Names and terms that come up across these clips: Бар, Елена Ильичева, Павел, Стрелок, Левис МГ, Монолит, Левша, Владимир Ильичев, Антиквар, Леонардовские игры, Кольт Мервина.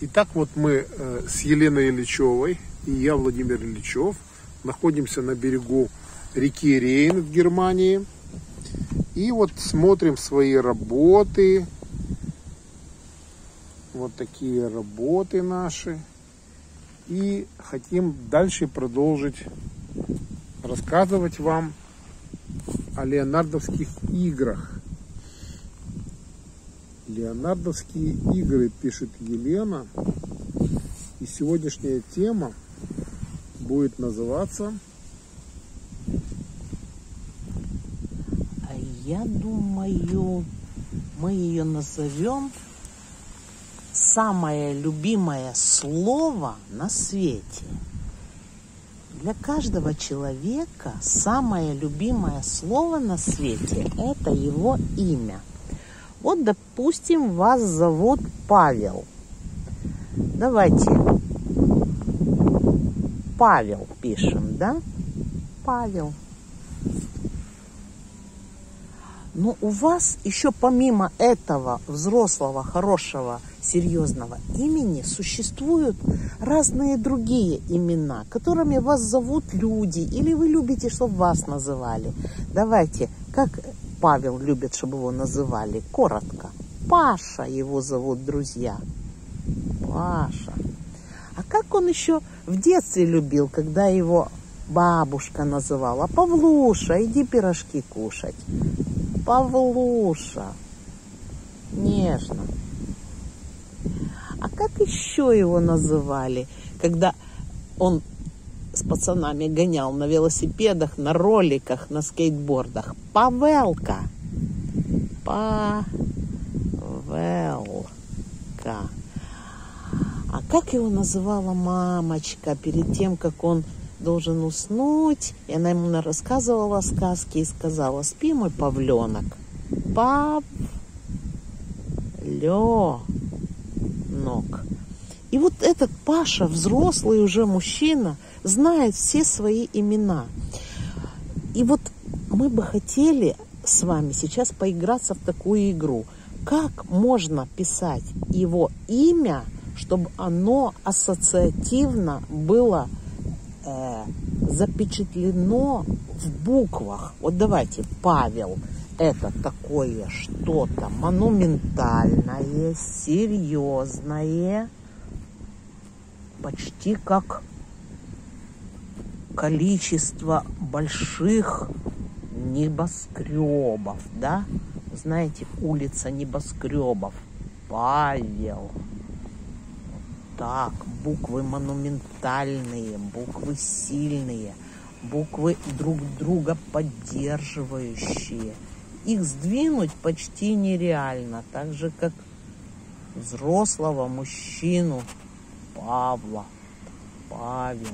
Итак, вот мы с Еленой Ильичевой и я, Владимир Ильичев, находимся на берегу реки Рейн в Германии. И вот смотрим свои работы. Вот такие работы наши. И хотим дальше продолжить рассказывать вам о Леонардовских играх. Леонардовские игры, пишет Елена. И сегодняшняя тема будет называться... Я думаю, мы ее назовем «Самое любимое слово на свете». Для каждого человека самое любимое слово на свете – это его имя. Вот, допустим, вас зовут Павел. Давайте Павел пишем, да? Павел. Но у вас еще помимо этого взрослого, хорошего, серьезного имени существуют разные другие имена, которыми вас зовут люди, или вы любите, чтобы вас называли. Давайте, как Павел любит, чтобы его называли, коротко. Паша его зовут, друзья. Паша. А как он еще в детстве любил, когда его бабушка называла? Павлуша, иди пирожки кушать. Павлуша. Нежно. А как еще его называли, когда он с пацанами гонял на велосипедах, на роликах, на скейтбордах? Павелка. Павелка. А как его называла мамочка перед тем, как он должен уснуть? И она ему рассказывала сказки и сказала: спи, мой павленок. Павленок. И вот этот Паша, взрослый уже мужчина, знает все свои имена. И вот мы бы хотели с вами сейчас поиграться в такую игру. Как можно писать его имя, чтобы оно ассоциативно было запечатлено в буквах. Вот давайте, Павел — это такое что-то монументальное, серьезное, почти как количество больших небоскребов, да? Знаете, улица небоскребов. Павел. Так, буквы монументальные, буквы сильные, буквы друг друга поддерживающие. Их сдвинуть почти нереально, так же, как взрослого мужчину Павла, Павел.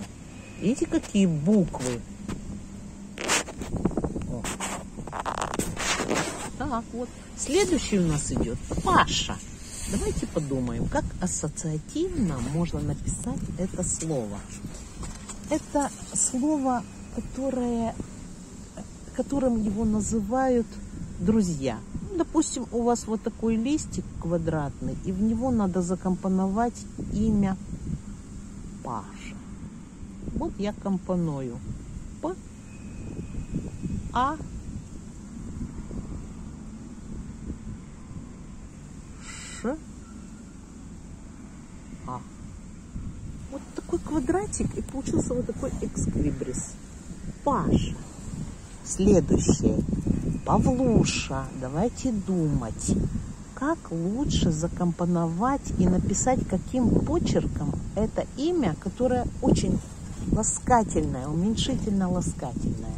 Видите, какие буквы? О. Так, вот. Следующий у нас идет Паша. Давайте подумаем, как ассоциативно можно написать это слово. Это слово, которым его называют друзья. Ну, допустим, у вас вот такой листик квадратный, и в него надо закомпоновать имя Паша. Вот я компоную. П, А, Ш, А. Вот такой квадратик, и получился вот такой эксквибрис. Паша. Следующее. Павлуша. Давайте думать, как лучше закомпоновать и написать каким почерком это имя, которое очень ласкательное, уменьшительно-ласкательное.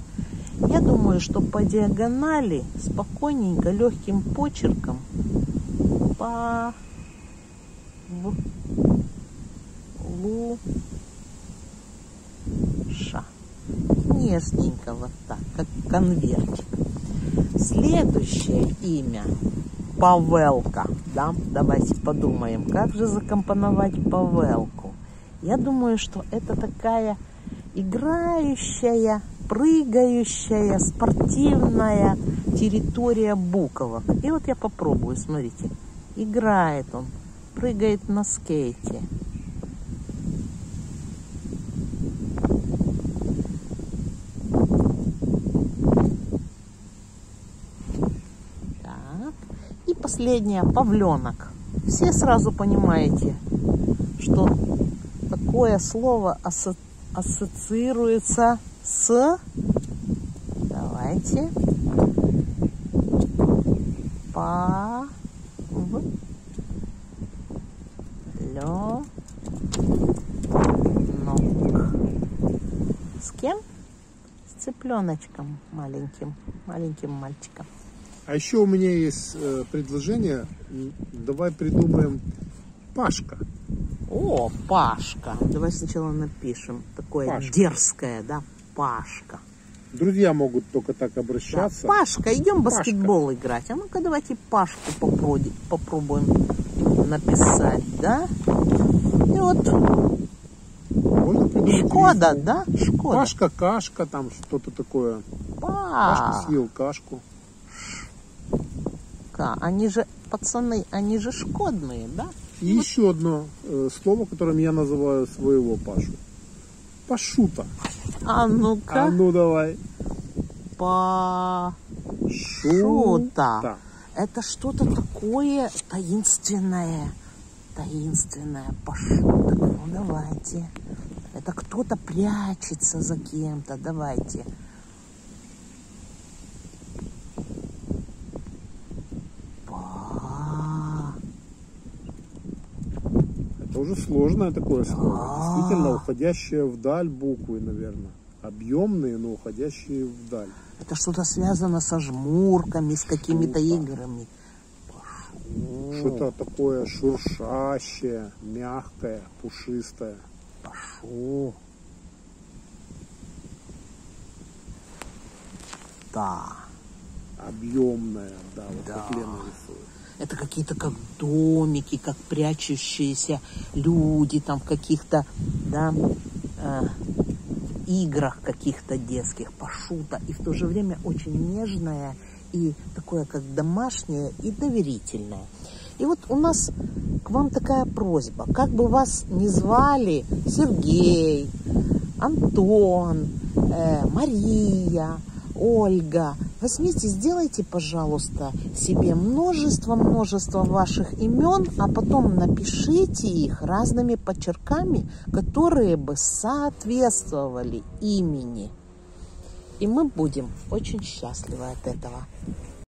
Я думаю, что по диагонали спокойненько, легким почерком Павлуша. Нежненько, вот так, как конвертик. Следующее имя — Павелка. Да? Давайте подумаем, как же закомпоновать Павелку. Я думаю, что это такая играющая, прыгающая, спортивная территория буковок. И вот я попробую, смотрите. Играет он прыгает на скейте. Так. И последняя, павленок. Все сразу понимаете, что такое слово ассоциируется с... Давайте. Павленок. С кем? С цыпленочком маленьким. Маленьким мальчиком. А еще у меня есть предложение. Давай придумаем Пашка. О, Пашка. Давай сначала напишем. Такое Пашка. Дерзкое, да? Пашка. Друзья могут только так обращаться. Да. Пашка, идем Пашка. Баскетбол играть. А ну-ка давайте Пашку попробуем написать, да? И вот... Шкода, да? Шкода. Пашка, кашка, там что-то такое. Пашка съел кашку. Они же, пацаны, они же шкодные, да? И вот. Еще одно слово, которым я называю своего Пашу. Пашута. А ну-ка. А ну давай. Пашута. Это что-то такое таинственное. Таинственное Пашута. Ну давайте. Это кто-то прячется за кем-то. Давайте. Уже сложное такое слово, действительно уходящее вдаль буквы, наверное, объемные, но уходящие вдаль. Это что-то связано со жмурками, с какими-то играми. Что-то такое шуршащее, мягкое, пушистое. Пашу. Да. Объемное, да, вот так Лена рисует. Это какие-то как домики, как прячущиеся люди там в каких-то, да, играх каких-то детских, Пашута. И в то же время очень нежное и такое как домашнее и доверительное. И вот у нас к вам такая просьба. Как бы вас ни звали Сергей, Антон, Мария, Ольга, возьмите, сделайте, пожалуйста, себе множество ваших имен, а потом напишите их разными подчерками, которые бы соответствовали имени. И мы будем очень счастливы от этого.